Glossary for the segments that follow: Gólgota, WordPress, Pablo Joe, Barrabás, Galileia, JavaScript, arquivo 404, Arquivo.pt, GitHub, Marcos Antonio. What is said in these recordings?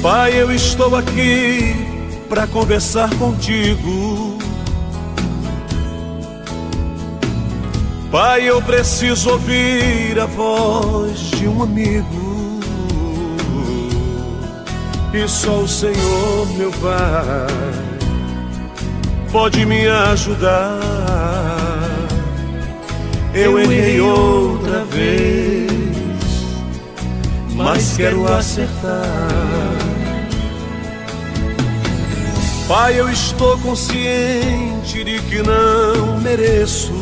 Pai, eu estou aqui para conversar contigo. Pai, eu preciso ouvir a voz de um amigo. E só o Senhor, meu Pai, pode me ajudar. Eu errei outra vez, mas quero acertar. Pai, eu estou consciente de que não mereço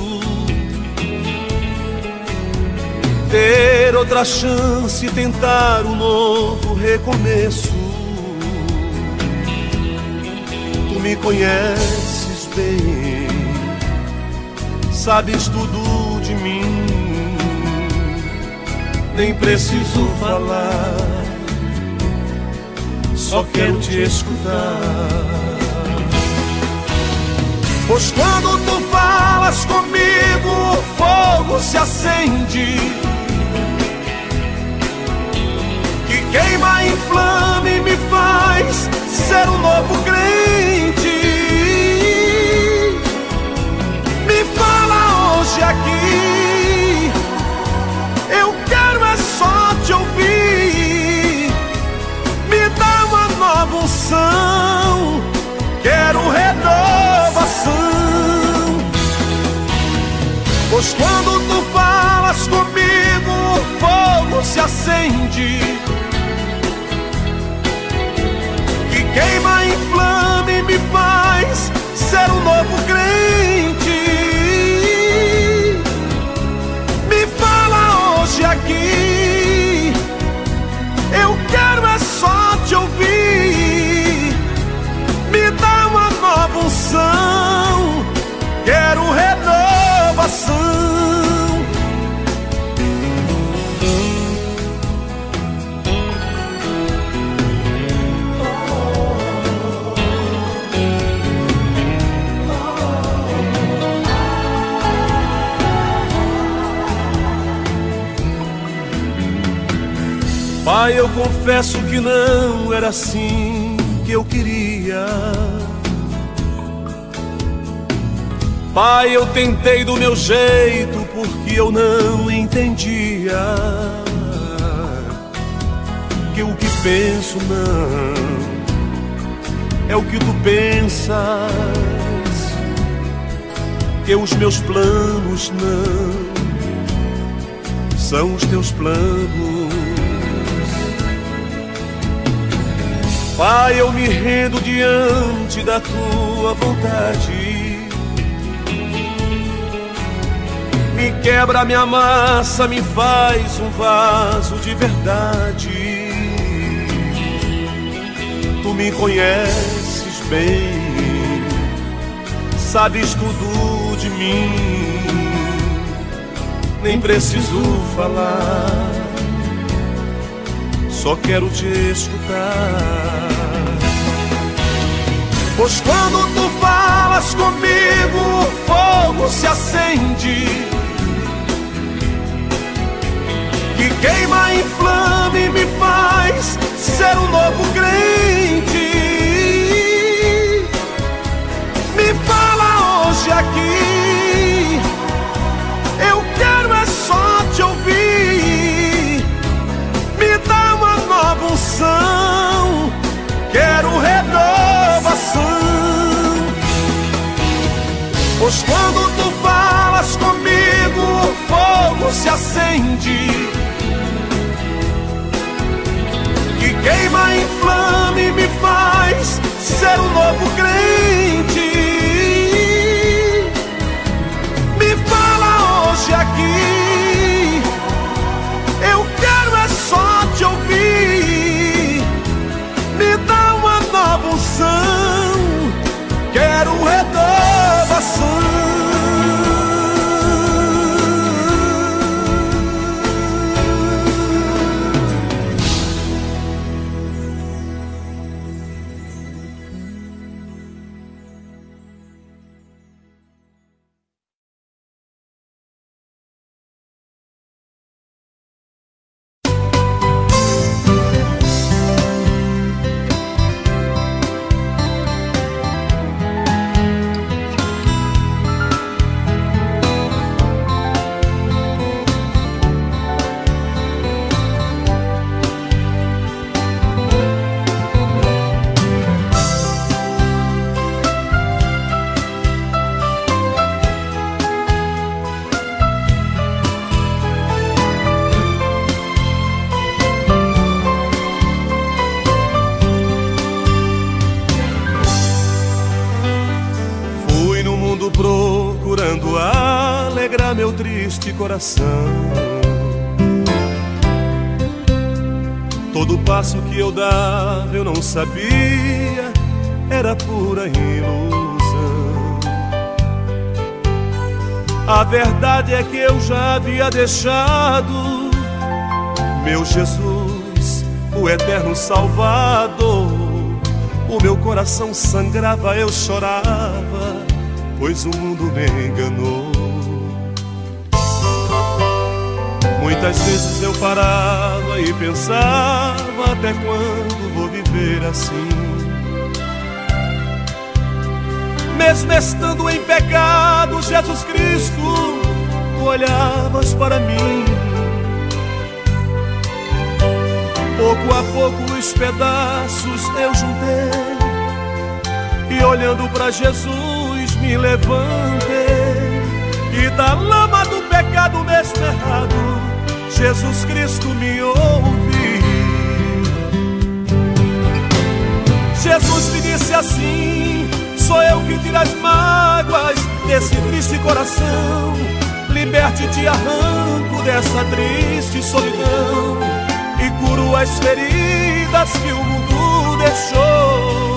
ter outra chance e tentar um novo recomeço. Tu me conheces bem, sabes tudo de mim, nem preciso falar, só quero te escutar. Pois quando tu falas comigo, o fogo se acende, que queima, inflama e me faz ser um novo crente. Me fala hoje aqui, eu quero é só te ouvir. Me dá uma nova unção, quero renovação. Pois quando tu falas comigo, o fogo se acende, que queima, inflama e me faz ser um novo crente. Me fala hoje aqui, eu quero é só te ouvir. Me dá uma nova unção, quero renovação. Pai, eu confesso que não era assim que eu queria. Pai, eu tentei do meu jeito porque eu não entendia que o que penso não é o que tu pensas, que os meus planos não são os teus planos. Pai, eu me rendo diante da tua vontade. Me quebra, me amassa, me faz um vaso de verdade. Tu me conheces bem, sabes tudo de mim, nem preciso falar, só quero te escutar. Pois quando tu falas comigo, o fogo se acende, que queima, inflama e me faz ser um novo crente. Me fala hoje aqui, eu quero é só te ouvir. Me dá uma nova unção, quero renovação. Pois quando tu falas comigo, o fogo se acende, que queima, inflama e me faz ser um novo crente. Procurando alegrar meu triste coração. Todo passo que eu dava eu não sabia, era pura ilusão. A verdade é que eu já havia deixado meu Jesus, o eterno Salvador. O meu coração sangrava, eu chorava, pois o mundo me enganou. Muitas vezes eu parava e pensava, até quando vou viver assim? Mesmo estando em pecado, Jesus Cristo, tu olhavas para mim. Pouco a pouco os pedaços eu juntei, e olhando para Jesus me levantei. E da lama do pecado mesmo errado, Jesus Cristo me ouve. Jesus me disse assim: sou eu que tiro as mágoas desse triste coração. Liberte-te, arranco dessa triste solidão, e curo as feridas que o mundo deixou.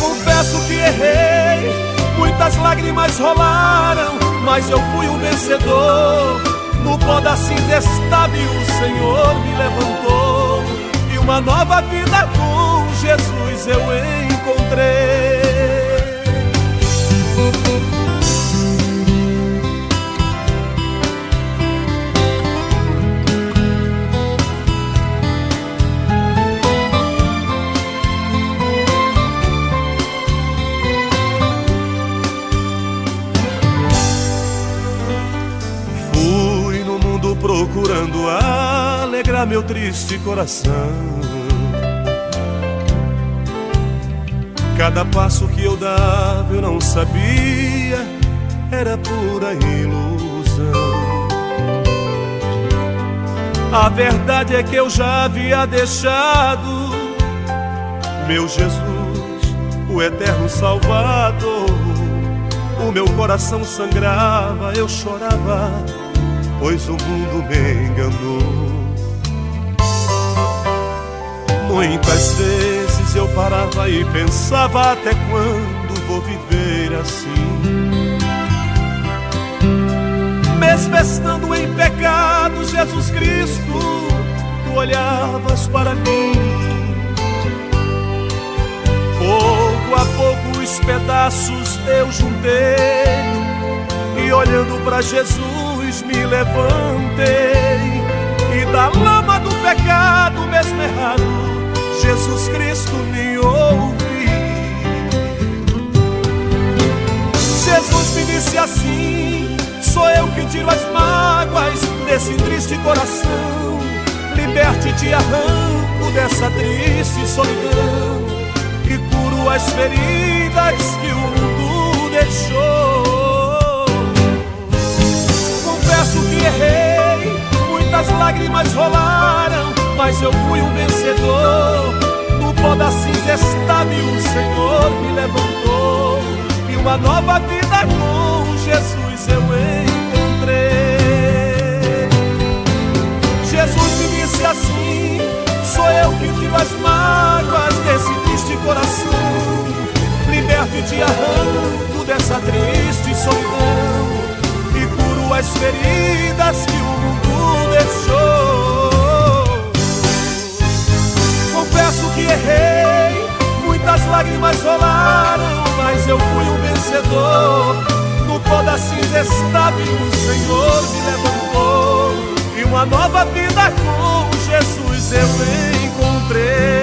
Confesso que errei, muitas lágrimas rolaram, mas eu fui um vencedor. No pó da cinza estável o Senhor me levantou, e uma nova vida com Jesus eu encontrei. Procurando alegrar meu triste coração. Cada passo que eu dava eu não sabia, era pura ilusão. A verdade é que eu já havia deixado meu Jesus, o eterno Salvador. O meu coração sangrava, eu chorava, pois o mundo me enganou. Muitas vezes eu parava e pensava, até quando vou viver assim? Mesmo estando em pecado, Jesus Cristo, tu olhavas para mim. Pouco a pouco os pedaços eu juntei, e olhando para Jesus me levantei. E da lama do pecado mesmo errado, Jesus Cristo me ouve. Jesus me disse assim: sou eu que tiro as mágoas desse triste coração. Liberte-te, arranco dessa triste solidão, e curo as feridas que o mundo deixou. Confesso que errei, muitas lágrimas rolaram, mas eu fui um vencedor. No pó da cinza estável o Senhor me levantou, e uma nova vida com Jesus eu encontrei. Jesus me disse assim: sou eu que tiro as mágoas desse triste coração. Liberto-te, arranco cabeça triste e solidão, e curo as feridas que o mundo deixou. Confesso que errei, muitas lágrimas rolaram, mas eu fui um vencedor. No pó da cinza estável o Senhor me levantou, e uma nova vida com Jesus eu encontrei.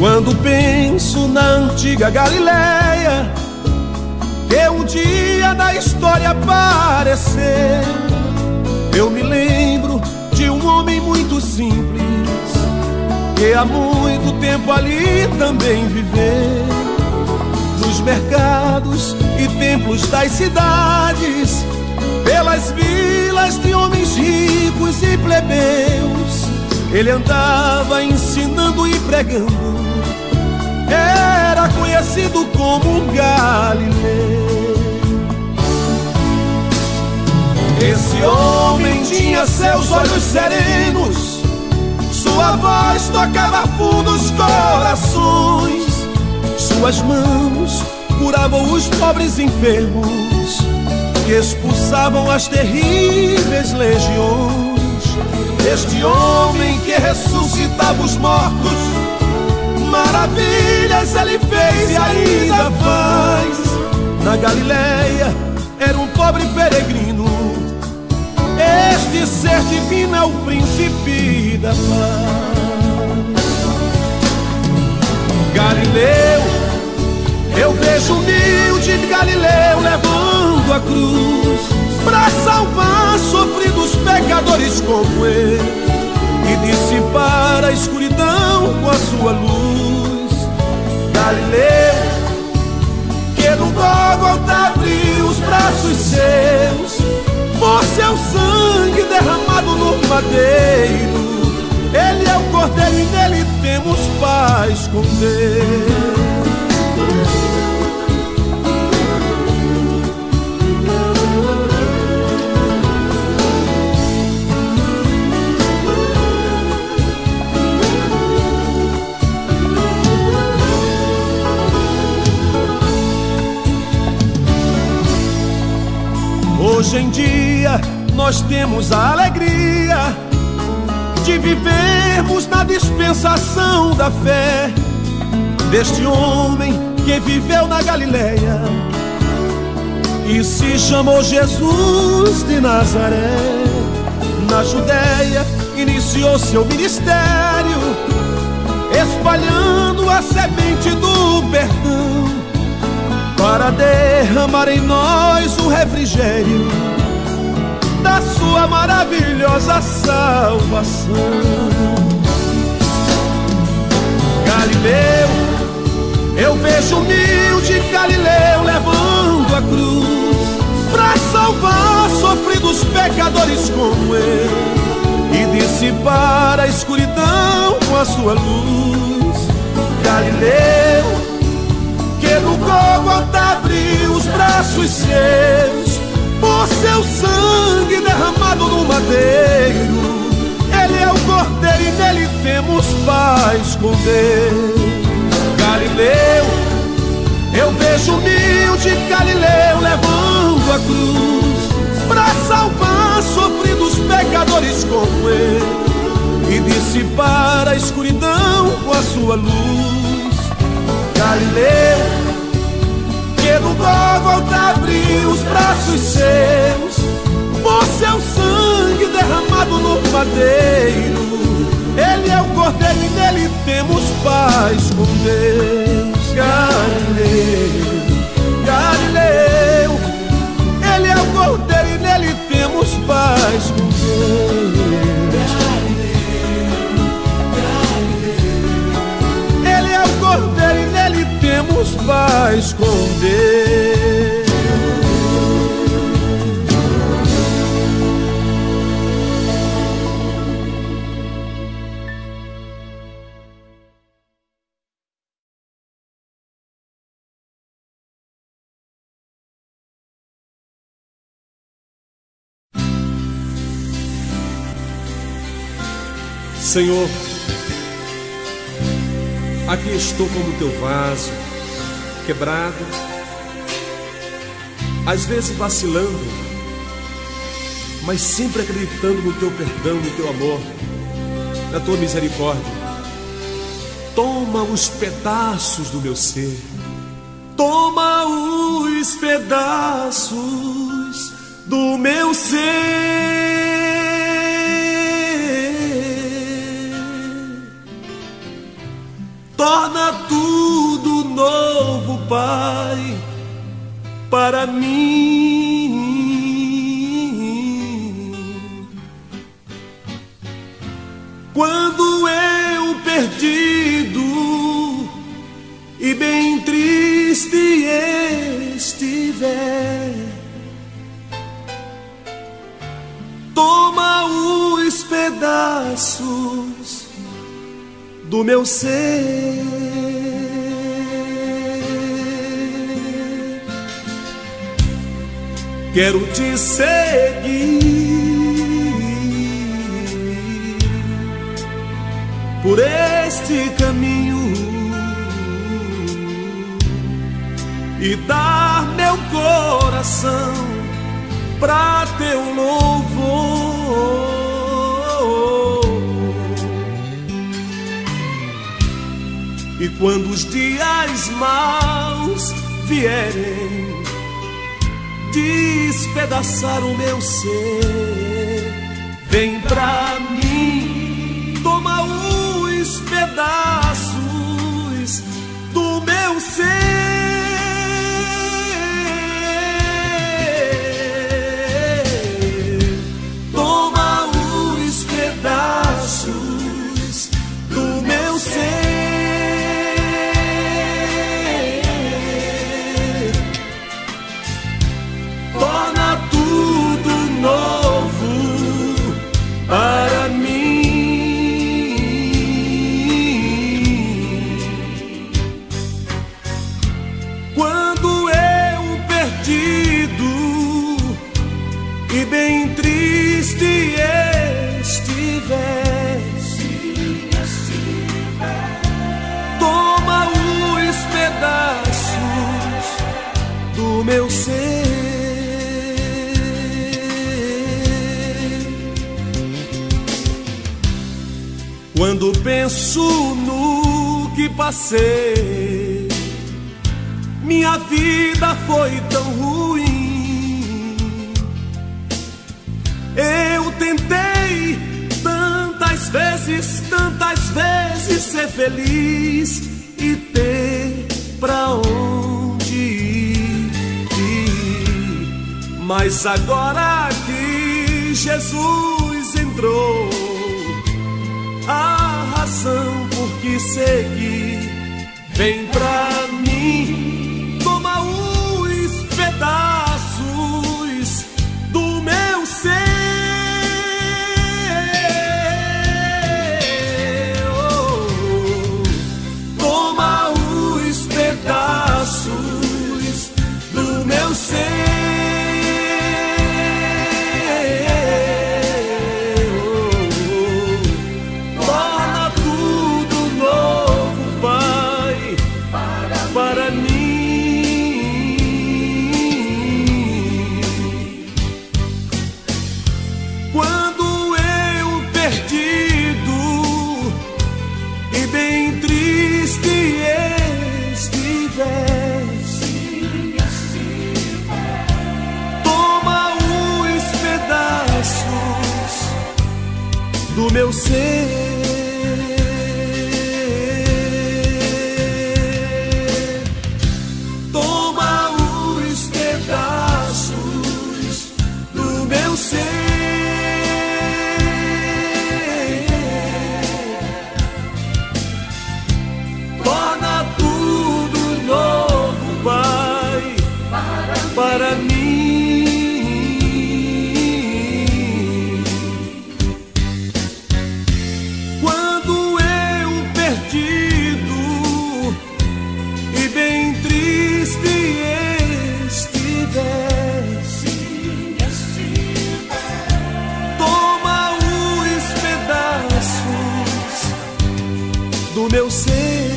Quando penso na antiga Galileia, que um dia da história apareceu, eu me lembro de um homem muito simples, que há muito tempo ali também viveu. Nos mercados e templos das cidades, pelas vilas de homens ricos e plebeus, ele andava ensinando e pregando. Era conhecido como um galileu. Esse homem tinha seus olhos serenos, sua voz tocava fundo os corações, suas mãos curavam os pobres enfermos, que expulsavam as terríveis legiões. Este homem que ressuscitava os mortos, maravilhas ele fez e ainda faz. Na Galileia era um pobre peregrino, este ser divino é o príncipe da paz. Galileu, eu vejo o humilde Galileu levando a cruz pra salvar sofridos pecadores como ele, e dissipar a escuridão com a sua luz. Galileu, que no Gólgota abriu os braços seus, por seu sangue derramado no madeiro, ele é o Cordeiro e nele temos paz com Deus. Hoje em dia nós temos a alegria de vivermos na dispensação da fé deste homem que viveu na Galileia e se chamou Jesus de Nazaré. Na Judéia iniciou seu ministério, espalhando a semente do perdão, para derramar em nós o refrigério da sua maravilhosa salvação. Galileu, eu vejo o humilde Galileu levando a cruz pra salvar sofridos pecadores como eu, e dissipar a escuridão com a sua luz. Galileu, no Gólgota abriu os braços seus, por seu sangue derramado no madeiro, ele é o Cordeiro e nele temos paz com Deus. Galileu, eu vejo o humilde Galileu levando a cruz pra salvar sofridos pecadores como eu, e dissipar a escuridão com a sua luz. Galileu, no Gólgota abriu os braços seus, por seu sangue derramado no madeiro, ele é o Cordeiro e nele temos paz com Deus. Galileu, Galileu, ele é o Cordeiro e nele temos paz com Deus. Galileu. vai esconder. Senhor, aqui estou como teu vaso, quebrado, às vezes vacilando, mas sempre acreditando no teu perdão, no teu amor, na tua misericórdia. Toma os pedaços do meu ser, toma os pedaços do meu ser. Torna tudo novo, Pai, para mim. Quando eu perdido e bem triste estiver, toma os pedaços do meu ser. Quero te seguir por este caminho e dar meu coração para teu louvor. E quando os dias maus vierem despedaçar o meu ser, vem pra mim, toma os pedaços do meu ser. Toma os pedaços do meu ser. Para mim, quando eu perdido e bem triste estiver, toma os pedaços do meu ser. Quando penso no que passei, minha vida foi tão ruim. Eu tentei tantas vezes ser feliz e ter pra onde ir. Mas agora que Jesus entrou, a razão por que seguir, vem pra mim, toma os pedaços do meu ser. Oh, toma os pedaços do meu ser. Do meu ser. Toma os pedaços do meu ser. Torna tudo novo. do meu ser.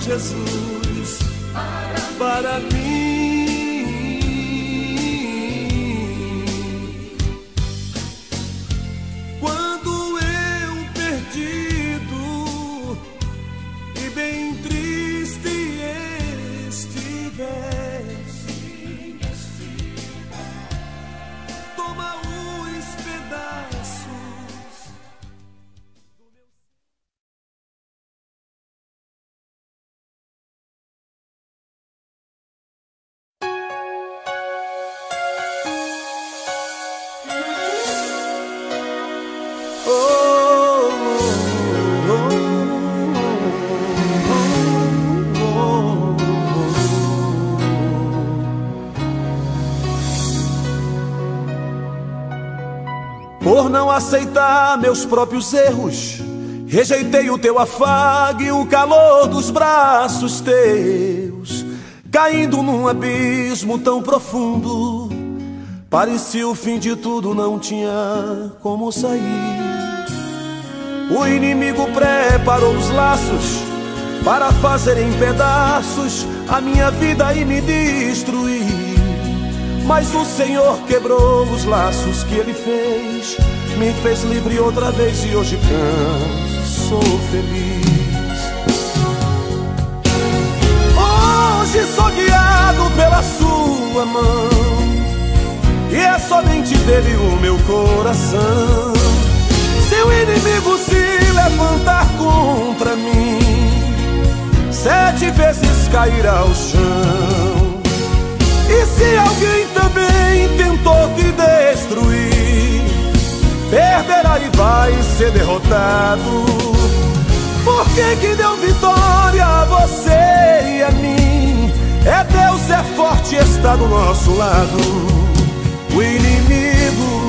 Jesus, para mim, quando eu perdido e bem triste estiver, toma os pedaços. Por não aceitar meus próprios erros, rejeitei o teu afago e o calor dos braços teus. Caindo num abismo tão profundo, parecia o fim de tudo, não tinha como sair. O inimigo preparou os laços para fazer em pedaços a minha vida e me destruir. Mas o Senhor quebrou os laços que Ele fez, me fez livre outra vez e hoje canto, sou feliz. Hoje sou guiado pela Sua mão, e é somente dele o meu coração. Se o inimigo se levantar contra mim, 7 vezes cairá ao chão. E se alguém também tentou te destruir, perderá e vai ser derrotado. Por que deu vitória a você e a mim? É Deus, é forte, está do nosso lado. O inimigo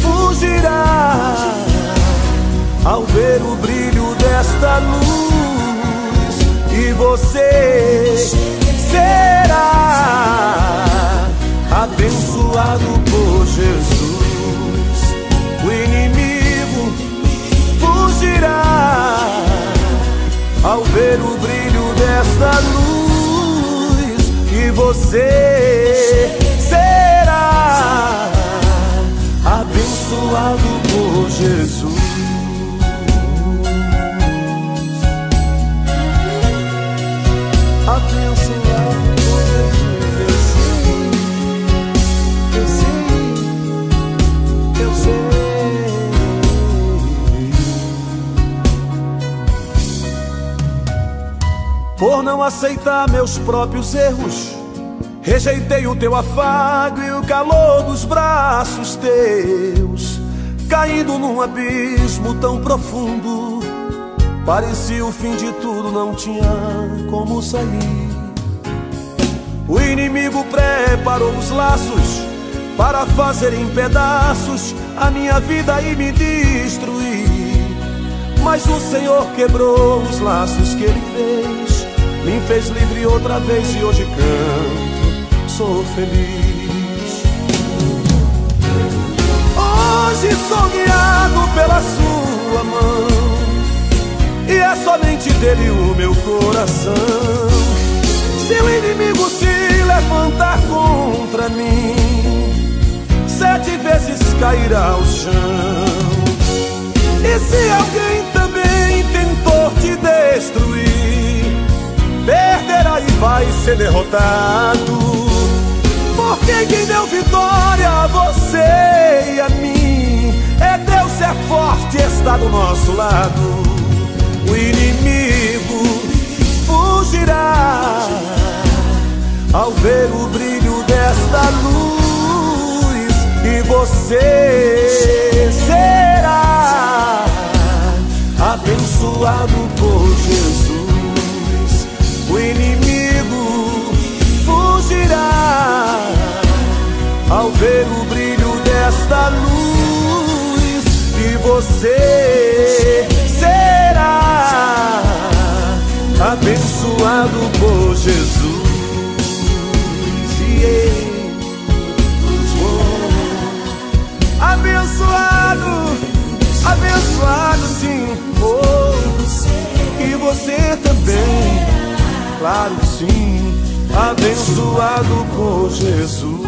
fugirá ao ver o brilho desta luz, e você será abençoado por Jesus. O inimigo fugirá ao ver o brilho desta luz, e você será abençoado por Jesus. Por não aceitar meus próprios erros, rejeitei o teu afago e o calor dos braços teus. Caindo num abismo tão profundo, parecia o fim de tudo, não tinha como sair. O inimigo preparou os laços para fazer em pedaços a minha vida e me destruir. Mas o Senhor quebrou os laços que Ele fez, me fez livre outra vez e hoje canto, sou feliz. Hoje sou guiado pela Sua mão, e é somente dele o meu coração. Se o inimigo se levantar contra mim, 7 vezes cairá ao chão. E se alguém também tentou te destruir, perderá e vai ser derrotado. Porque quem deu vitória a você e a mim, é Deus, é forte, está do nosso lado. O inimigo fugirá ao ver o brilho desta luz, e você será abençoado por Jesus. O inimigo fugirá ao ver o brilho desta luz, você será abençoado por Jesus. Abençoado, abençoado sim, e você também, claro sim, abençoado por Jesus.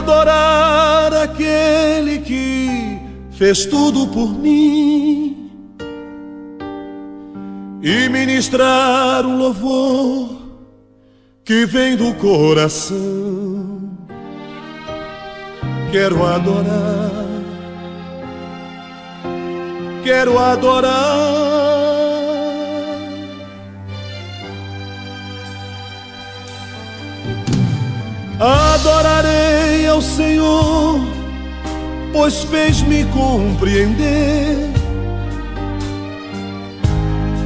Adorar aquele que fez tudo por mim e ministrar um louvor que vem do coração. Quero adorar, adorarei ao Senhor, pois fez-me compreender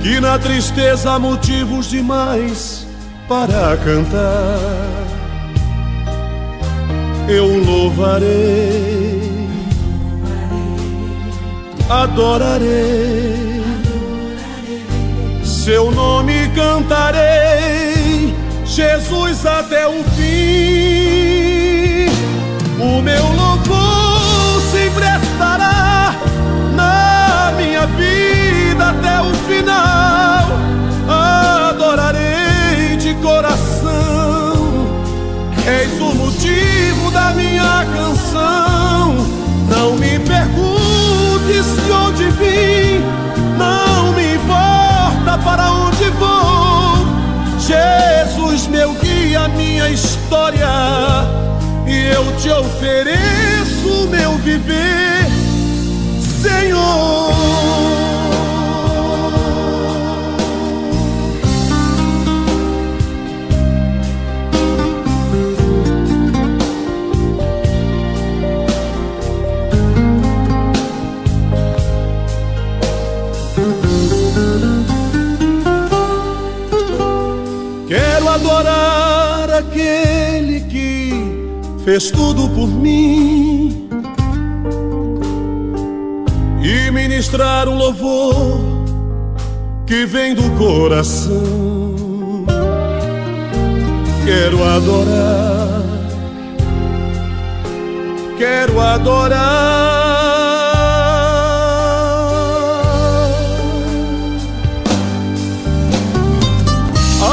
que na tristeza há motivos demais para cantar. Eu louvarei, adorarei, seu nome cantarei, Jesus, até o fim. O meu louvor sempre estará na minha vida até o final. Adorarei de coração, eis o motivo da minha canção. Não me perguntes de onde vim, não me importa para onde vou. Jesus, meu guia, minha história, e eu te ofereço o meu viver, Senhor. Quero adorar aquele que fez tudo por mim e ministrar um louvor que vem do coração. Quero adorar,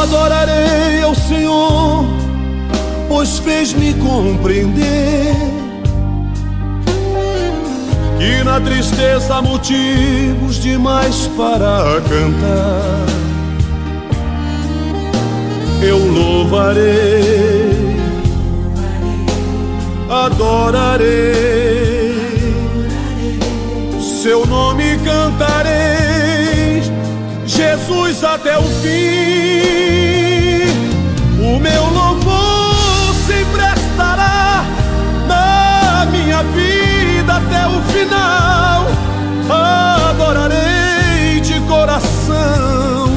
adorarei ao Senhor, pois fez-me compreender que na tristeza há motivos demais para cantar. Eu louvarei, adorarei, seu nome cantarei, Jesus, até o fim. O meu louvor minha vida até o final, adorarei de coração,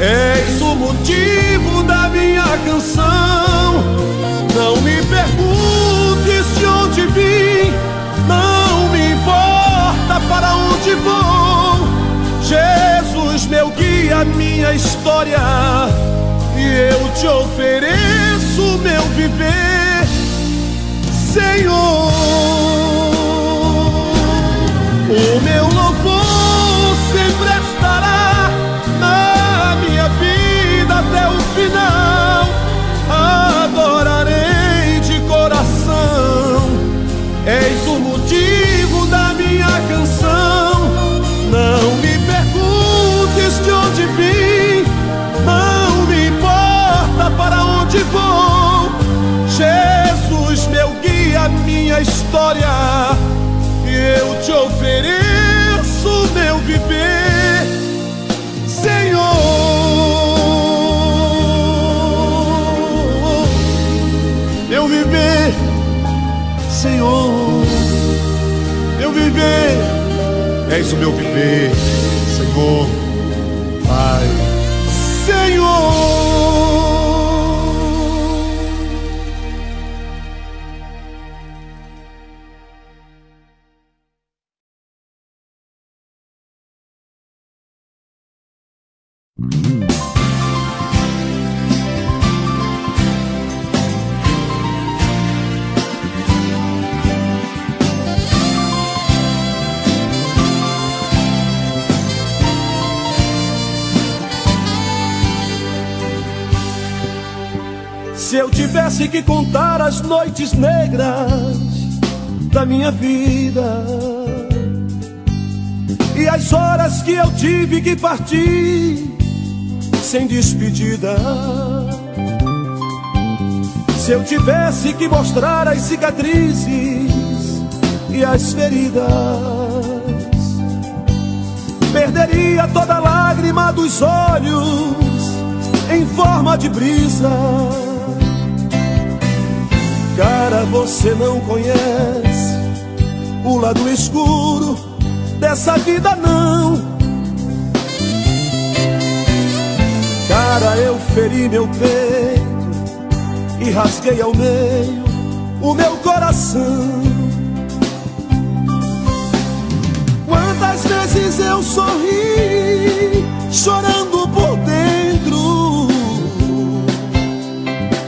eis o motivo da minha canção. Não me perguntes de onde vim, não me importa para onde vou. escrevi a minha história e eu te ofereço o meu viver, Senhor. O meu louvor sempre estará na minha vida até o final. Adorarei de coração, eis o motivo da minha canção. Não me perguntes de onde vim, não me importa para onde vou. Jesus, meu guia, minha história, e eu te ofereço meu viver, Senhor. Meu viver, Senhor. Meu viver, és o meu viver, Senhor, Pai, Senhor. Se eu tivesse que contar as noites negras da minha vida e as horas que eu tive que partir sem despedida, se eu tivesse que mostrar as cicatrizes e as feridas, perderia toda lágrima dos olhos em forma de brisa. Cara, você não conhece o lado escuro dessa vida, não. Cara, eu feri meu peito e rasguei ao meio o meu coração. Quantas vezes eu sorri chorando por dentro.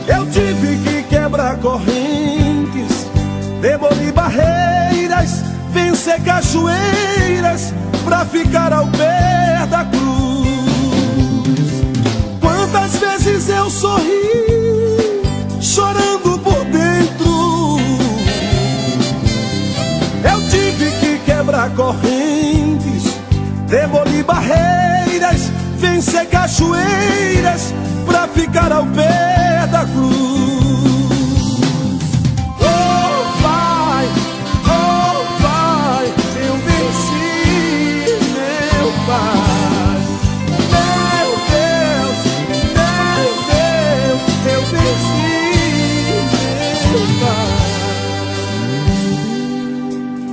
Eu tive que quebrar correntes, demoli barreiras, vencer cachoeiras pra ficar ao pé da cruz. Quantas vezes eu sorri chorando por dentro. Eu tive que quebrar correntes, demoli barreiras, vencer cachoeiras pra ficar ao pé da cruz.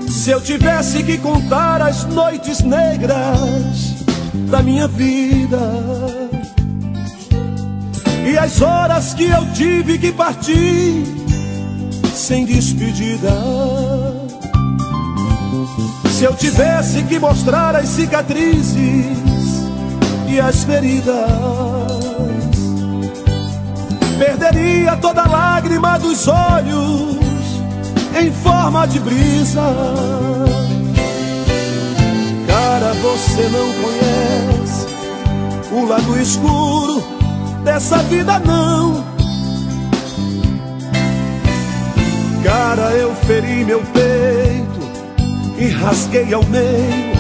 Se eu tivesse que contar as noites negras da minha vida e as horas que eu tive que partir sem despedida, se eu tivesse que mostrar as cicatrizes e as feridas, perderia toda lágrima dos olhos em forma de brisa. Cara, você não conhece o lado escuro dessa vida, não. Cara, eu feri meu peito e rasguei ao meio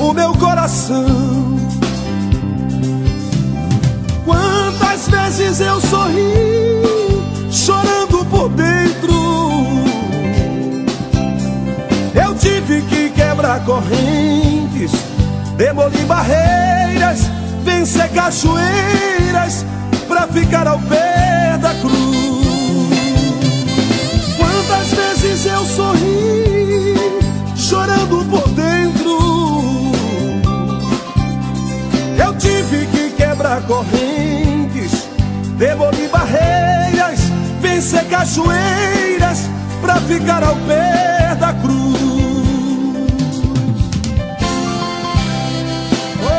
o meu coração. Quantas vezes eu sorri chorando por dentro. Eu tive que quebrar correntes, demolir barreiras, vencer cachoeiras pra ficar ao pé da cruz. Quantas vezes eu sorri chorando por dentro. Eu tive que quebrar correntes, demolir barreiras, vencer cachoeiras pra ficar ao pé da cruz. Oh,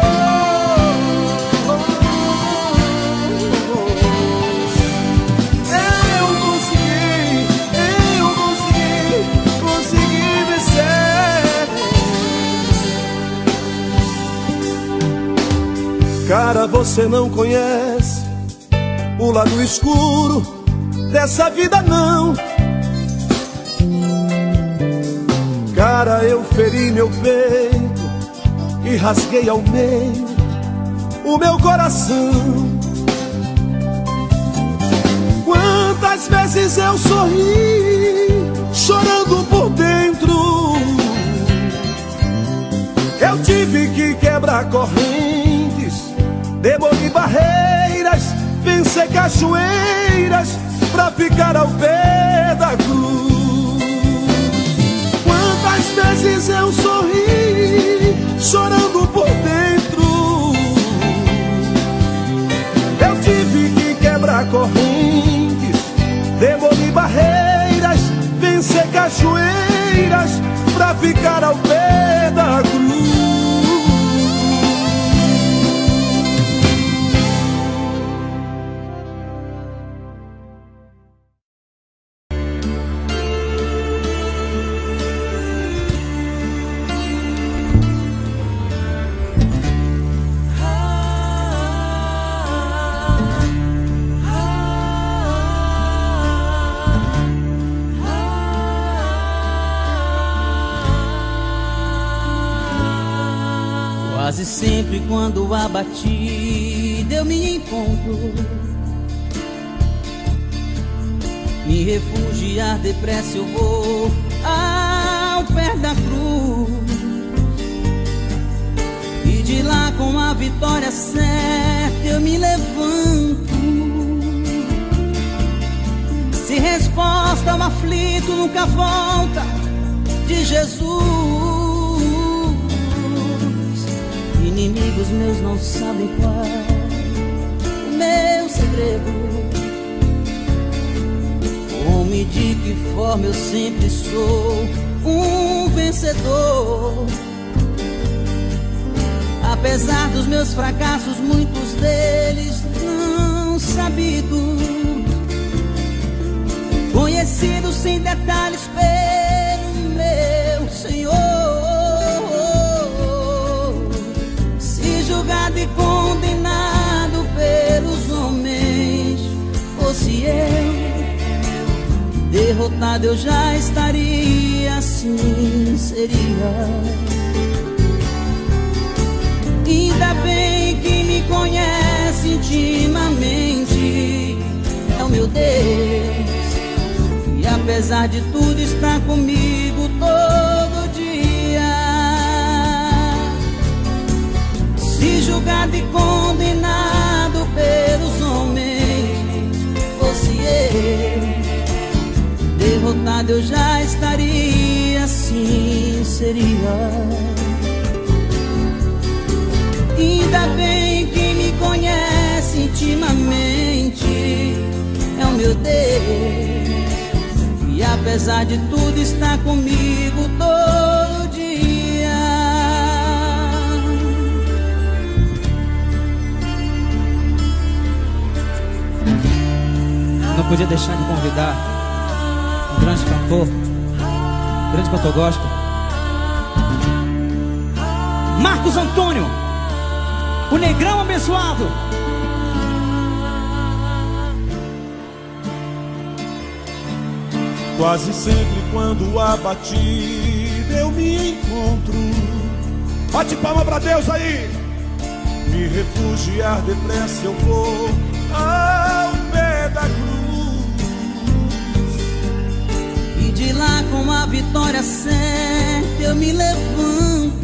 você não conhece o lado escuro dessa vida não. Cara, eu feri meu peito e rasguei ao meio o meu coração. Quantas vezes eu sorri, chorando por dentro. Eu tive que quebrar correntes, demolir barreiras, vencer cachoeiras pra ficar ao pé da cruz. Quantas vezes eu sorri, chorando por dentro. Eu tive que quebrar correntes, demolir barreiras, vencer cachoeiras pra ficar ao pé da cruz. Quase sempre quando abatido eu me encontro, me refugiar depressa eu vou ao pé da cruz, e de lá com a vitória certa eu me levanto. Se resposta ao aflito nunca volta de Jesus, inimigos meus não sabem qual o meu segredo. Como e de que forma eu sempre sou um vencedor. Apesar dos meus fracassos, muitos deles não sabidos, conhecidos sem detalhes pelo meu Senhor. Julgado e condenado pelos homens, fosse eu derrotado, eu já estaria, assim seria. Ainda bem que me conhece intimamente, é o meu Deus, e apesar de tudo está comigo todo dia. Se julgado e condenado pelos homens, fosse eu derrotado, eu já estaria, assim seria. Ainda bem que me conhece intimamente, é o meu Deus, e apesar de tudo está comigo todo dia. Não podia deixar de convidar um grande cantor gospel, Marcos Antônio, o negrão abençoado. Quase sempre quando abatido eu me encontro, bate palma pra Deus aí. Me refugiar depressa eu vou ao pé da cruz, de lá com a vitória certa eu me levanto.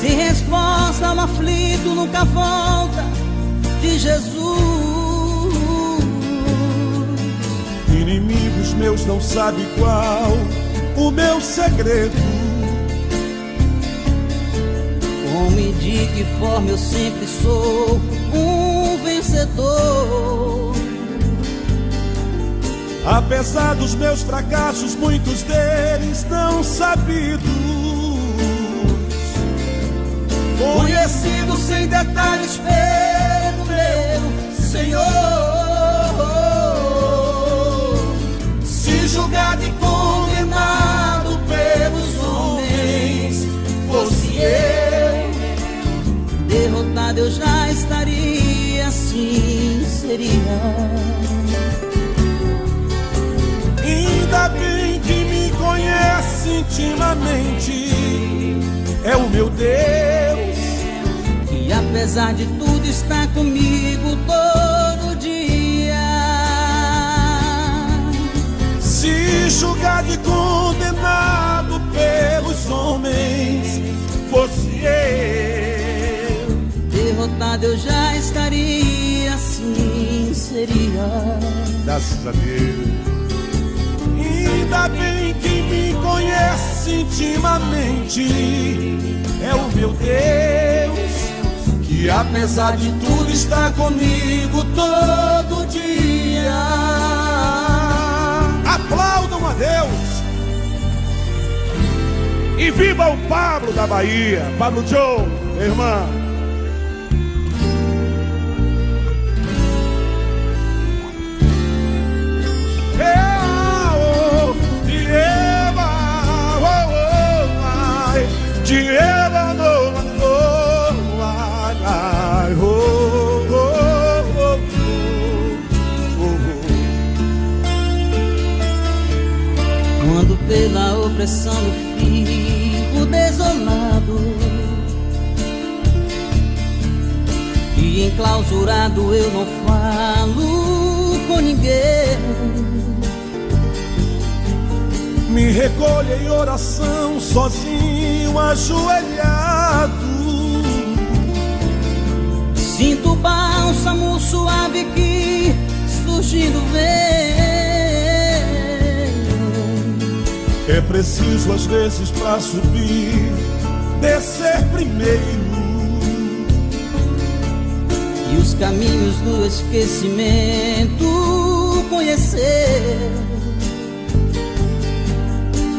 Se resposta ao aflito nunca volta de Jesus, inimigos meus não sabem qual o meu segredo. Como e de que forma eu sempre sou um vencedor. Apesar dos meus fracassos, muitos deles não sabidos, conhecidos sem detalhes pelo meu Senhor. Se julgado e condenado pelos homens, fosse eu Ainda bem que me conhece intimamente. É o meu Deus que apesar de tudo está comigo todo dia. Se julgar de condenado pelos homens fosse eu, derrotado eu já estaria, assim seria. Graças a Deus. Ainda bem que me conhece intimamente. É o meu Deus que apesar de tudo está comigo todo dia. Aplaudam a Deus e viva o Pablo da Bahia, Pablo Joe, irmã. Quando pela opressão eu fico desolado e enclausurado, eu não falo com ninguém. Me recolho em oração, sozinho, ajoelhado. Sinto o bálsamo suave que surgindo vem. É preciso às vezes pra subir, descer primeiro. E os caminhos do esquecimento conhecer.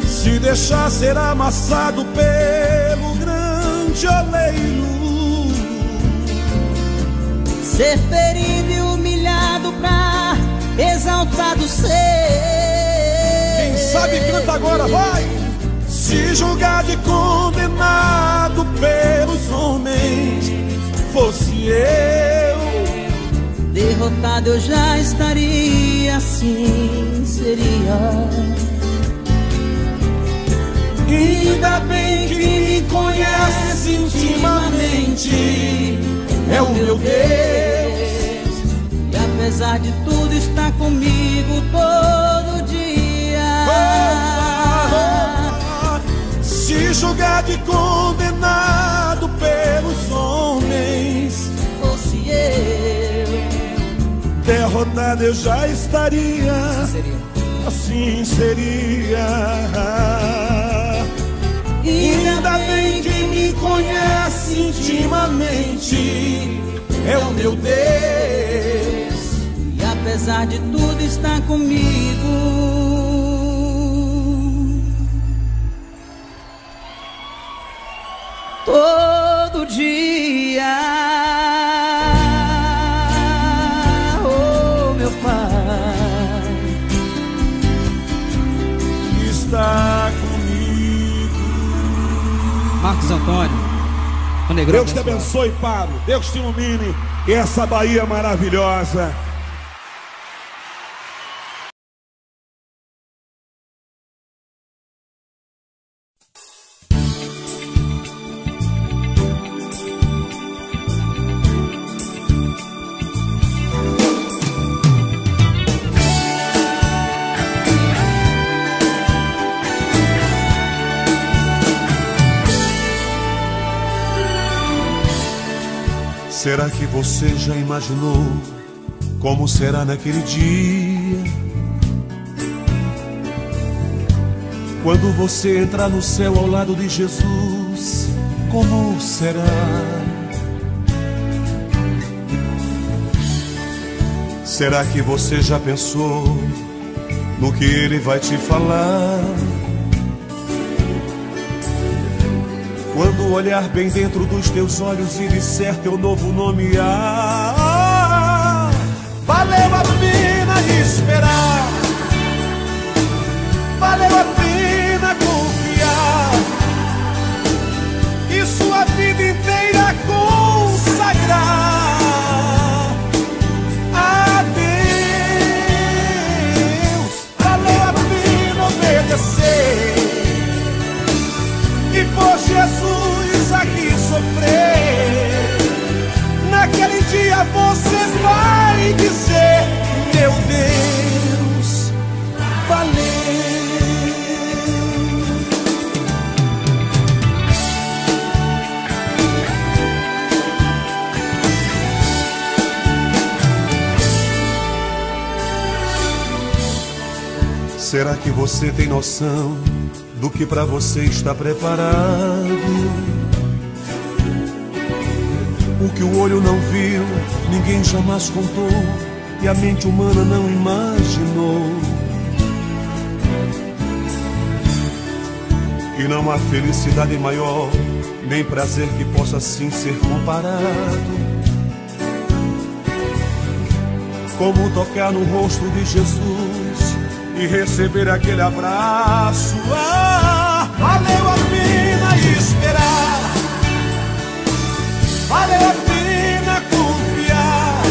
Se deixar ser amassado pelo grande oleiro, ser ferido e humilhado pra exaltado ser. Quem sabe canta agora, vai! Se julgar de condenado pelos homens fosse eu, derrotado eu já estaria, assim seria. Ainda bem que me conhece intimamente. É o meu Deus e apesar de tudo está comigo todo dia. Se julgar de condenado pelos homens fosse eu, derrotado eu já estaria, assim seria. Ainda bem que me conhece intimamente. É o meu Deus e apesar de tudo está comigo todo dia. Oh, meu Pai está comigo. Marcos Antônio, o Negrão. Deus te abençoe, Pablo. Deus te ilumine e essa Bahia maravilhosa. Será que você já imaginou como será naquele dia? Quando você entrar no céu ao lado de Jesus, como será? Será que você já pensou no que Ele vai te falar? Quando olhar bem dentro dos teus olhos e disser teu novo nome, ah, valeu a pena esperar, valeu a pena confiar e sua vida inteira consagrar a Deus. Será que você tem noção do que pra você está preparado? O que o olho não viu, ninguém jamais contou, e a mente humana não imaginou. E não há felicidade maior, nem prazer que possa assim ser comparado, como tocar no rosto de Jesus e receber aquele abraço. Ah, valeu a pena esperar, valeu a pena confiar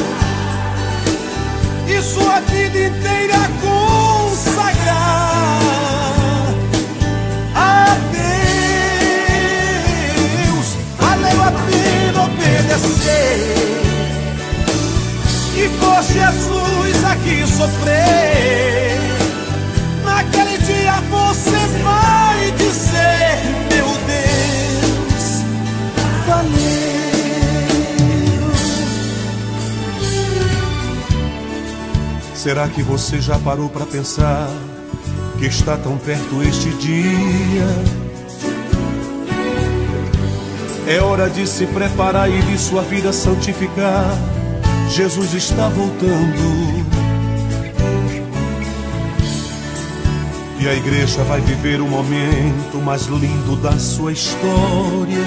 e sua vida inteira consagrar a Deus. Valeu a pena obedecer e por Jesus aqui sofrer. Naquele dia você vai dizer: meu Deus, valeu. Será que você já parou para pensar que está tão perto este dia? É hora de se preparar e de sua vida santificar. Jesus está voltando e a igreja vai viver o momento mais lindo da sua história,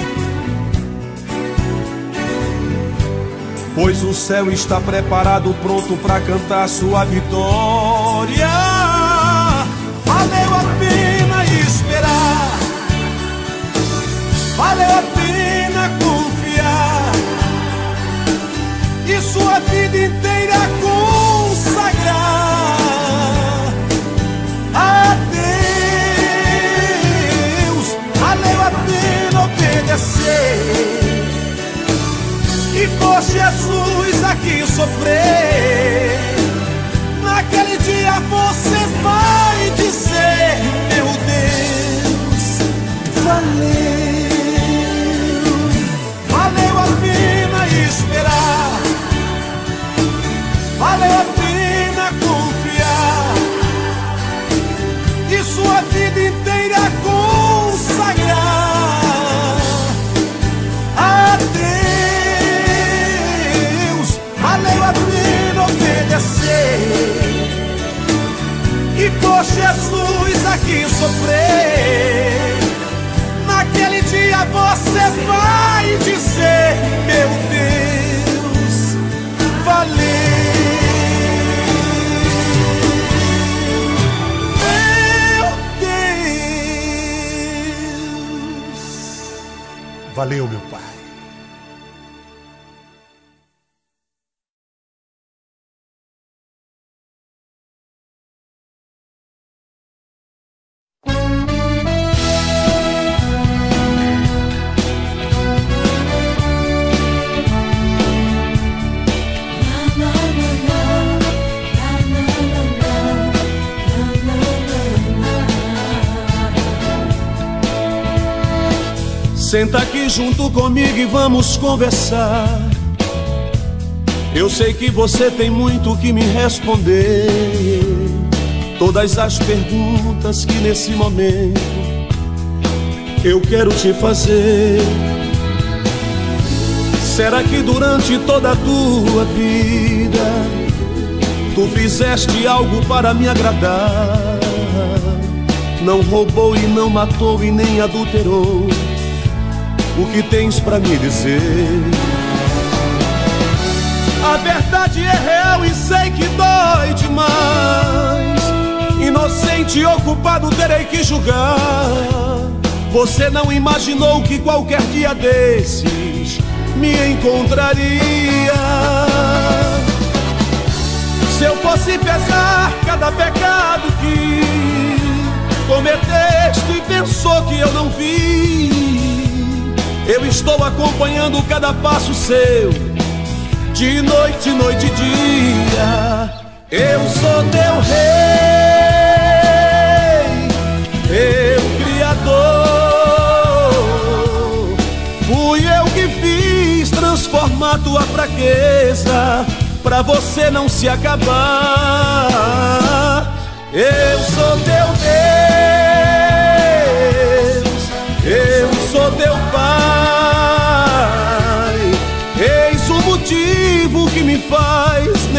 pois o céu está preparado, pronto para cantar sua vitória. Valeu a pena esperar, valeu a pena confiar e sua vida inteira consagrar a Deus. Valeu a pena obedecer e por Jesus aqui sofrer. Naquele dia você vai dizer: meu Deus, valeu. Valeu a pena esperar, valeu a pena confiar e sua vida inteira consagrar a Deus. Valeu a pena obedecer e por Jesus aqui sofrer. Naquele dia você vai dizer: meu Deus, valeu. Valeu, meu Pai. Senta aqui junto comigo e vamos conversar. Eu sei que você tem muito que me responder. Todas as perguntas que nesse momento eu quero te fazer. Será que durante toda a tua vida tu fizeste algo para me agradar? Não roubou e não matou e nem adulterou. O que tens pra me dizer? A verdade é real e sei que dói demais. Inocente ou culpado terei que julgar. Você não imaginou que qualquer dia desses me encontraria. Se eu fosse pesar cada pecado que cometeste e pensou que eu não vi, eu estou acompanhando cada passo seu, de noite, noite e dia. Eu sou teu rei, teu criador. Fui eu que fiz transformar tua fraqueza, pra você não se acabar. Eu sou teu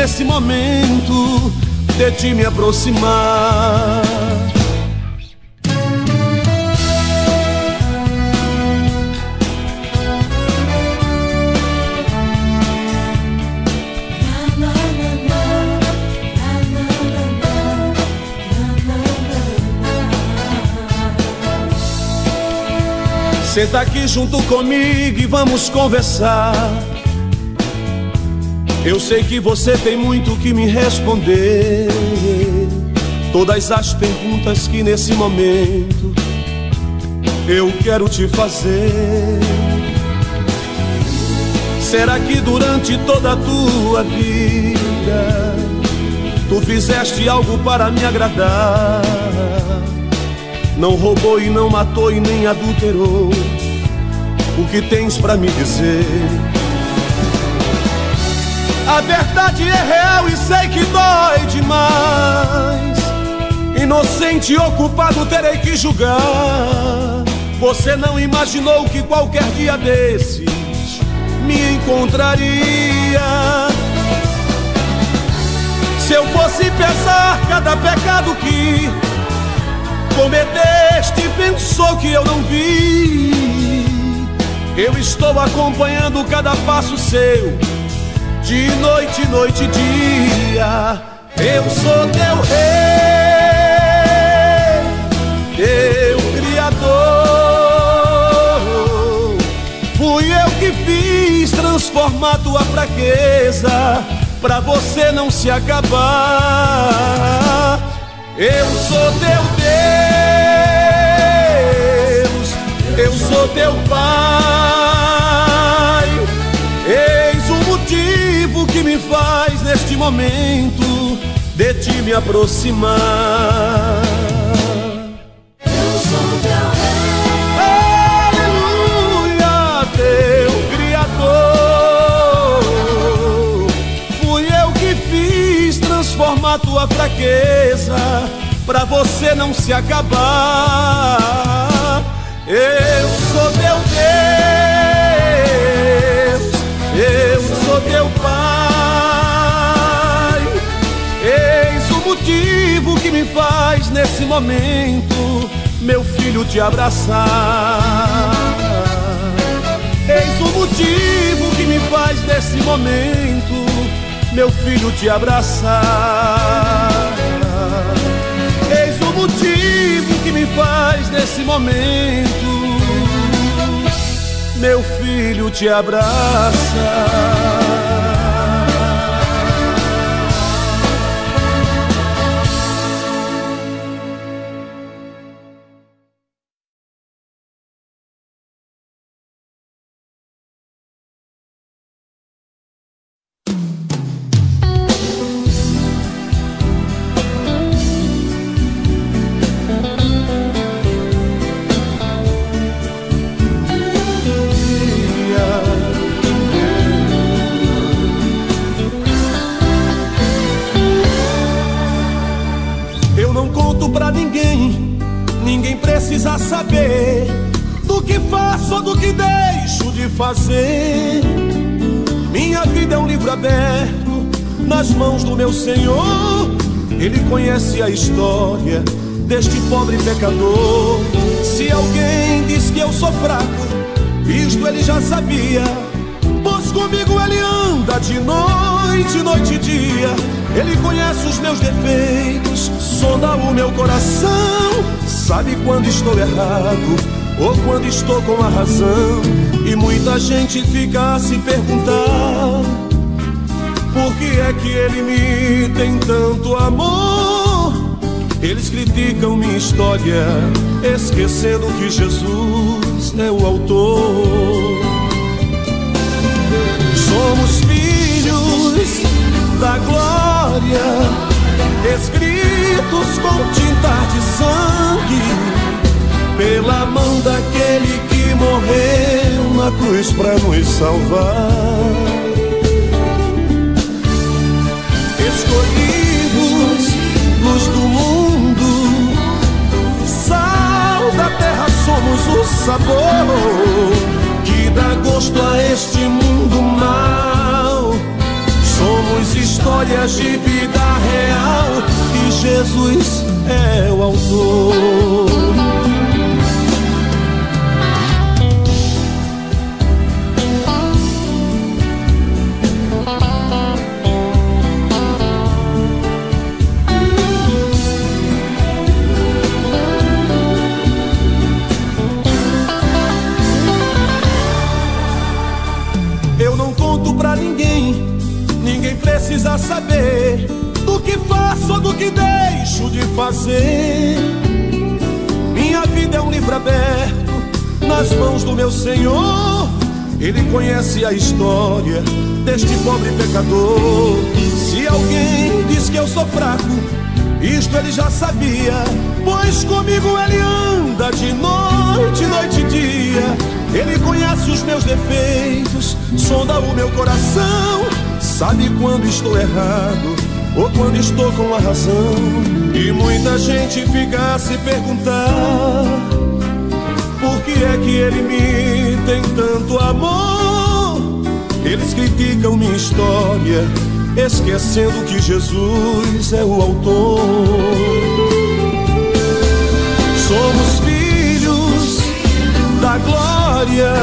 nesse momento de te me aproximar. Senta aqui junto comigo e vamos conversar. Eu sei que você tem muito que me responder. Todas as perguntas que nesse momento eu quero te fazer. Será que durante toda a tua vida tu fizeste algo para me agradar? Não roubou e não matou e nem adulterou. O que tens pra me dizer? A verdade é real e sei que dói demais. Inocente ou culpado terei que julgar. Você não imaginou que qualquer dia desses me encontraria. Se eu fosse pesar cada pecado que cometeste e pensou que eu não vi, eu estou acompanhando cada passo seu, de noite, noite e dia. Eu sou teu rei, teu criador. Fui eu que fiz transformar tua fraqueza pra você não se acabar. Eu sou teu Deus, eu sou teu pai. Eis o motivo que me faz neste momento de ti me aproximar. Eu sou teu rei, aleluia, teu criador. Fui eu que fiz transformar tua fraqueza pra você não se acabar. Eu sou teu Deus, eu sou teu pai. Eis o motivo que me faz nesse momento, meu filho, te abraçar. Eis o motivo que me faz nesse momento, meu filho, te abraçar. Eis o motivo que me faz nesse momento, meu filho, te abraçar. Fazer. Minha vida é um livro aberto nas mãos do meu Senhor. Ele conhece a história deste pobre pecador. Se alguém diz que eu sou fraco, isto ele já sabia, pois comigo ele anda de noite, noite e dia. Ele conhece os meus defeitos, sonda o meu coração, sabe quando estou errado ou quando estou com a razão. E muita gente fica a se perguntar: por que é que ele me tem tanto amor? Eles criticam minha história, esquecendo que Jesus é o autor. Somos filhos da glória, escritos com tintas de sangue, pela mão daquele que morreu na cruz pra nos salvar. Escolhidos, luz do mundo, sal da terra somos o sabor que dá gosto a este mundo mau. Somos histórias de vida real, e Jesus é o autor. Precisa saber do que faço ou do que deixo de fazer. Minha vida é um livro aberto nas mãos do meu Senhor. Ele conhece a história deste pobre pecador. Se alguém diz que eu sou fraco, isto ele já sabia, pois comigo ele anda de noite, noite e dia. Ele conhece os meus defeitos, sonda o meu coração, sabe quando estou errado ou quando estou com a razão. E muita gente fica a se perguntar: por que é que ele me tem tanto amor? Eles criticam minha história, esquecendo que Jesus é o autor. Somos filhos da glória,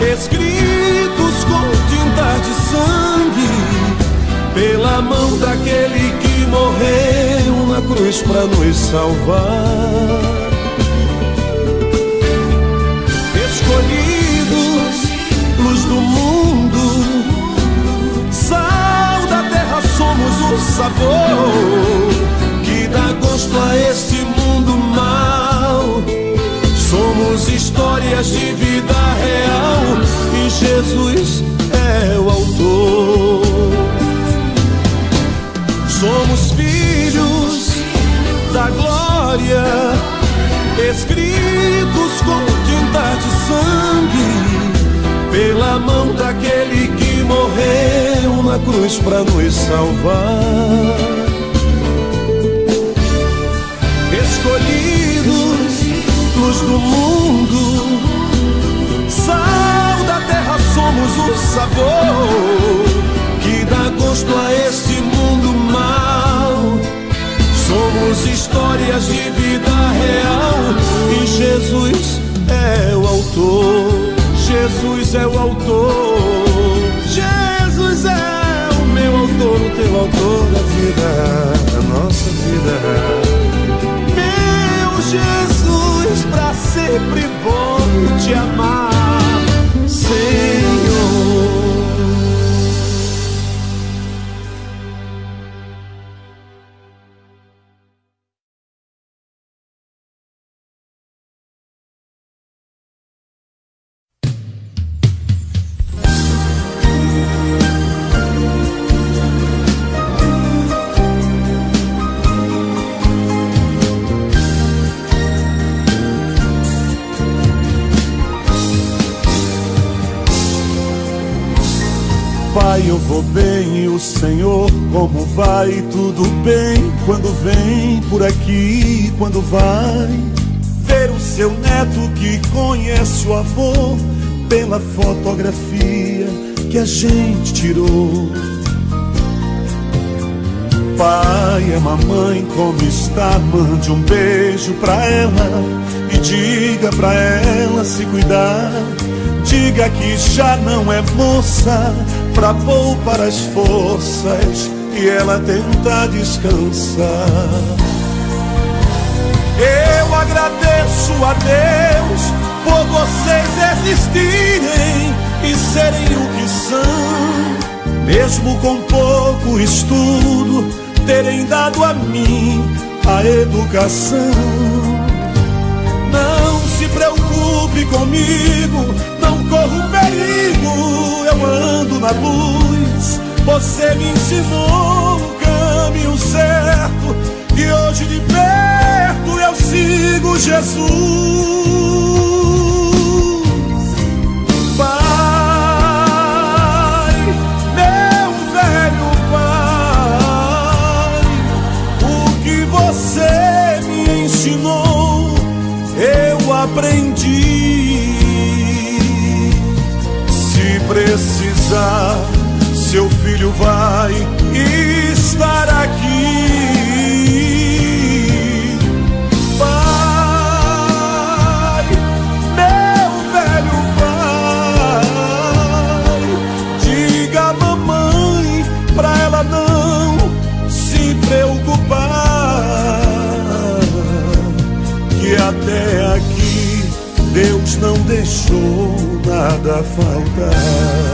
escritos com tinta de sangue, pela mão daquele que morreu na cruz pra nos salvar. Escolhidos, luz do mundo, sal da terra somos o sabor que dá gosto a este mundo mau. Somos histórias de vida real, e Jesus é o autor. Somos filhos da glória, escritos com tinta de sangue, pela mão daquele que morreu na cruz pra nos salvar. Escolhidos, luz do mundo, sal da terra somos o sabor que dá gosto a este mundo mau. Somos histórias de vida real, e Jesus é o autor. Jesus é o autor. Jesus é o meu autor, o teu autor da vida, da nossa vida. Meu Jesus, pra sempre vou te amar, Senhor. Eu vou bem, e o Senhor como vai? Tudo bem quando vem por aqui, quando vai ver o seu neto que conhece o avô pela fotografia que a gente tirou. Pai, a mamãe como está? Mande um beijo pra ela e diga pra ela se cuidar. Diga que já não é moça pra poupar as forças e ela tenta descansar. Eu agradeço a Deus por vocês existirem e serem o que são. Mesmo com pouco estudo, terem dado a mim a educação. Não se preocupe comigo, não corro perigo, eu ando na luz. Você me ensinou o caminho certo e hoje de perto eu sigo Jesus. Pai, meu velho Pai, o que você me ensinou eu aprendi. Se precisar, se seu filho vai estar aqui. Pai, meu velho pai, diga à mamãe pra ela não se preocupar, que até aqui Deus não deixou nada faltar.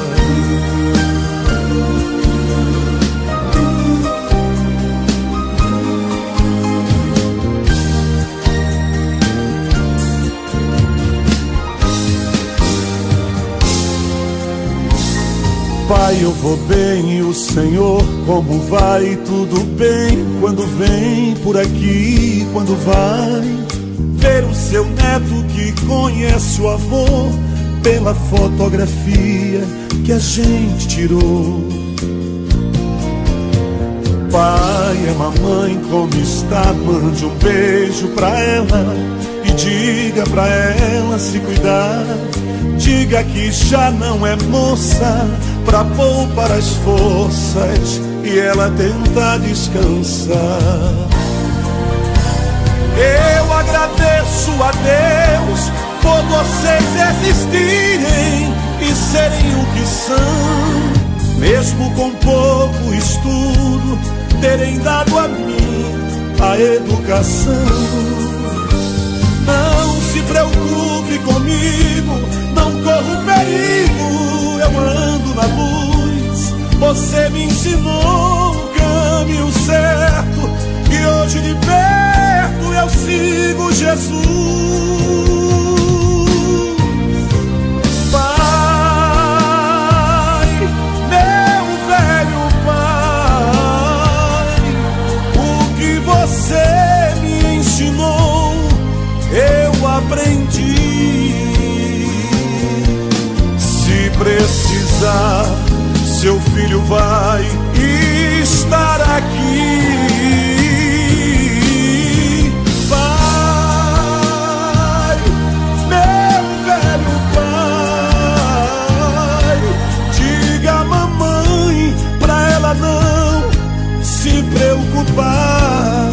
Pai, eu vou bem e o Senhor como vai? Tudo bem quando vem por aqui, quando vai ver o seu neto que conhece o amor pela fotografia que a gente tirou. Pai, a mamãe como está? Mande um beijo pra ela e diga pra ela se cuidar. Diga que já não é moça pra poupar as forças e ela tentar descansar. Eu agradeço a Deus por vocês existirem e serem o que são, mesmo com pouco estudo, terem dado a mim a educação. Não se preocupe comigo, não corro perigo, eu ando na luz. Você me ensinou o caminho certo e hoje de perto eu sigo Jesus. Pai, meu velho pai, o que você me ensinou eu aprendi. Precisar, seu filho vai estar aqui. Pai, meu velho pai, diga à mamãe pra ela não se preocupar,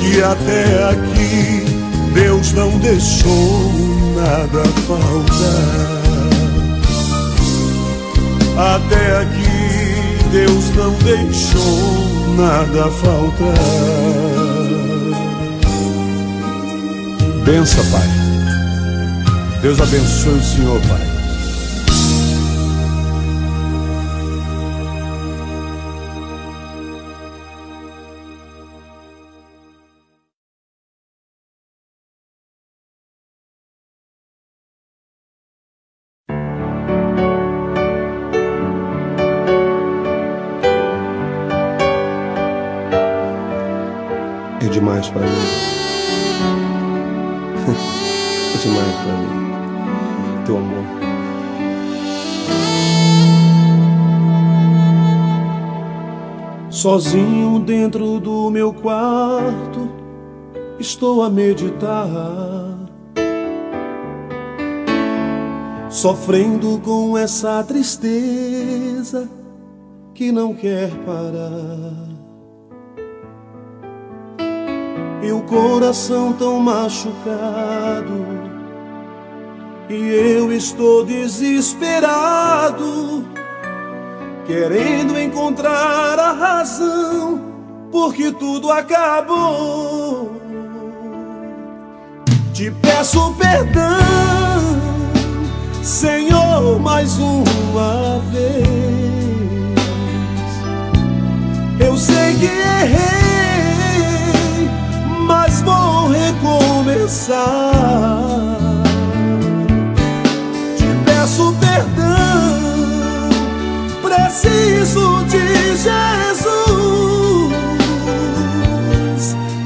que até aqui Deus não deixou nada faltar. Até aqui Deus não deixou nada faltar. Bença, Pai. Deus abençoe o Senhor, Pai. Sozinho dentro do meu quarto, estou a meditar, sofrendo com essa tristeza que não quer parar. Meu coração tão machucado, e eu estou desesperado, querendo encontrar a razão porque tudo acabou. Te peço perdão, Senhor, mais uma vez. Eu sei que errei, mas vou recomeçar. Te peço perdão, preciso de Jesus.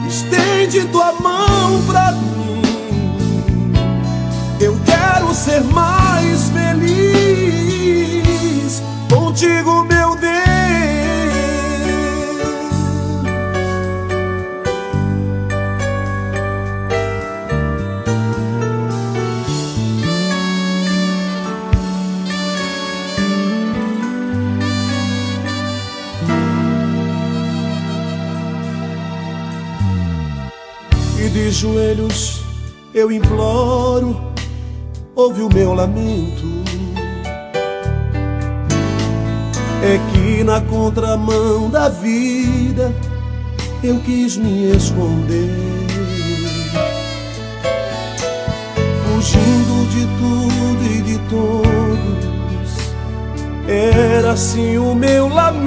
Estende tua mão pra mim, eu quero ser mais feliz contigo, meu Deus. de joelhos eu imploro, ouve o meu lamento. É que na contramão da vida eu quis me esconder, fugindo de tudo e de todos. Era assim o meu lamento.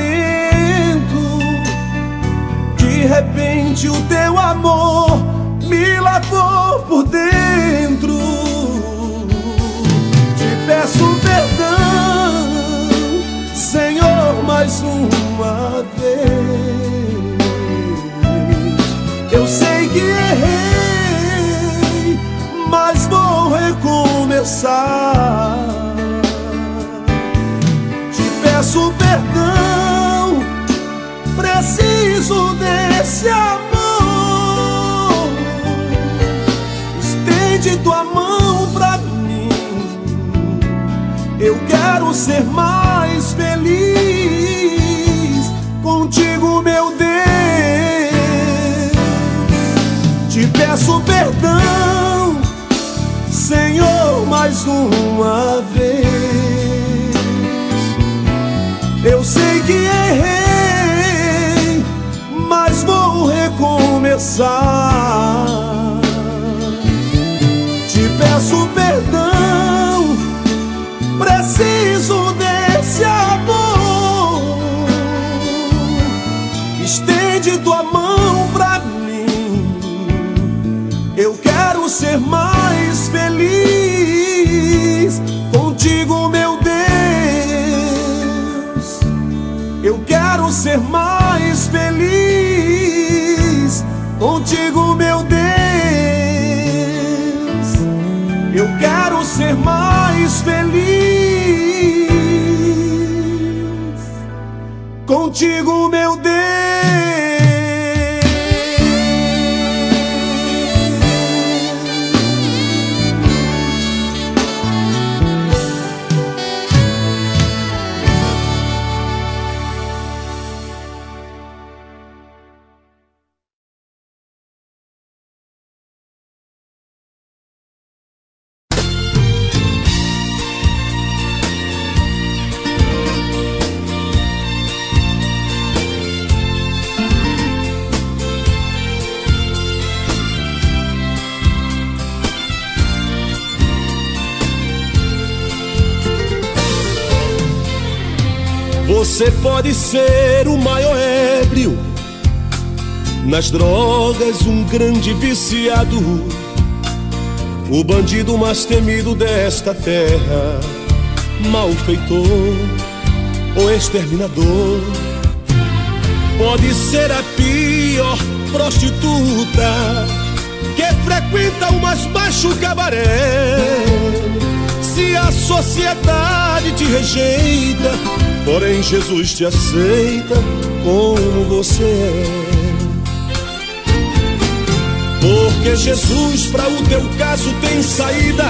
De repente o teu amor me lavou por dentro. Te peço perdão, Senhor, mais uma vez. Eu sei que errei, mas vou recomeçar. Te peço perdão, preciso desse amor. Estende tua mão pra mim, eu quero ser mais feliz contigo, meu Deus. Te peço perdão, Senhor, mais uma vez. Eu sei que errei, mas vou recomeçar. Te peço perdão, preciso desse amor. Estende tua mão pra mim, eu quero ser mais feliz contigo, meu Deus. Eu quero ser mais feliz contigo, meu Deus. Eu quero ser mais feliz contigo, meu Deus. Você pode ser o maior ébrio, nas drogas um grande viciado, o bandido mais temido desta terra, malfeitor ou exterminador. Pode ser a pior prostituta que frequenta o mais baixo cabaré. Se a sociedade te rejeita, porém Jesus te aceita como você é. Porque Jesus para o teu caso tem saída.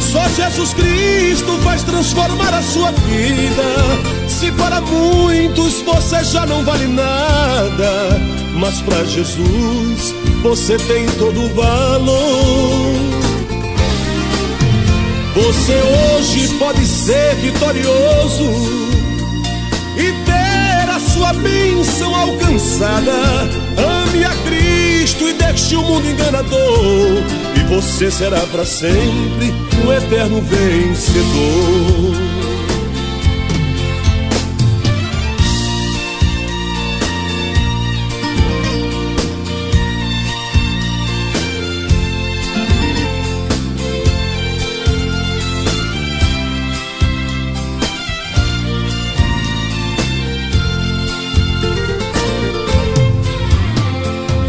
Só Jesus Cristo faz transformar a sua vida. Se para muitos você já não vale nada, mas para Jesus você tem todo o valor. Você hoje pode ser vitorioso e ter a sua bênção alcançada. Ame a Cristo e deixe o mundo enganador, e você será para sempre um eterno vencedor.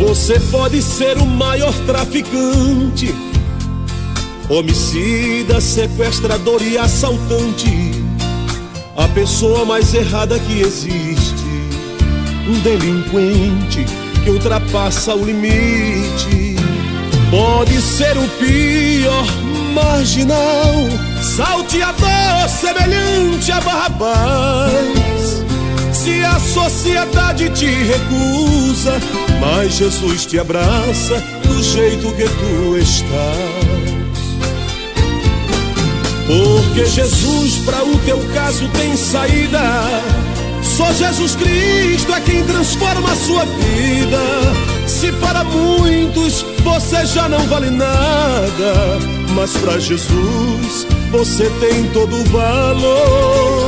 Você pode ser o maior traficante, homicida, sequestrador e assaltante, a pessoa mais errada que existe, um delinquente que ultrapassa o limite. Pode ser o pior marginal, salteador semelhante a Barrabás. Se a sociedade te recusa, mas Jesus te abraça do jeito que tu estás. Porque Jesus para o teu caso tem saída. Só Jesus Cristo é quem transforma a sua vida. Se para muitos você já não vale nada, mas para Jesus você tem todo o valor.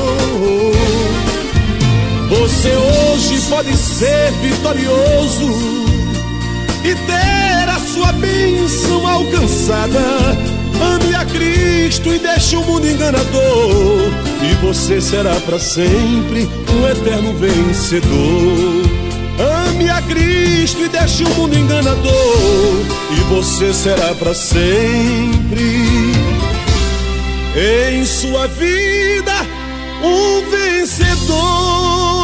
Você hoje pode ser vitorioso e ter a sua bênção alcançada. Ame a Cristo e deixe o mundo enganador, e você será para sempre um eterno vencedor. Ame a Cristo e deixe o mundo enganador, e você será para sempre em sua vida um vencedor.